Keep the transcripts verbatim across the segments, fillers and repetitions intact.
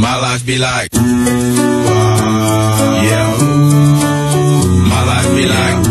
My life be like. Yeah. My life be like.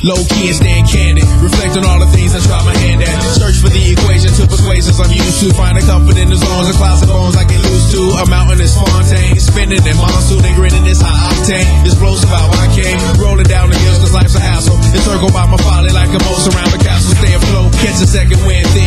Low key and staying candid, reflect on all the things I try my hand at. Search for the equation to persuasions I'm used to. Finding comfort in the zones and clouds of bones I can lose to. A mountain is Fontaine, spinning in monsoon and grinning is high octane. Explosive how I came, rolling down the hills cause life's a hassle. Encircled by my folly like a moat around the castle. Stay afloat, catch a second wind.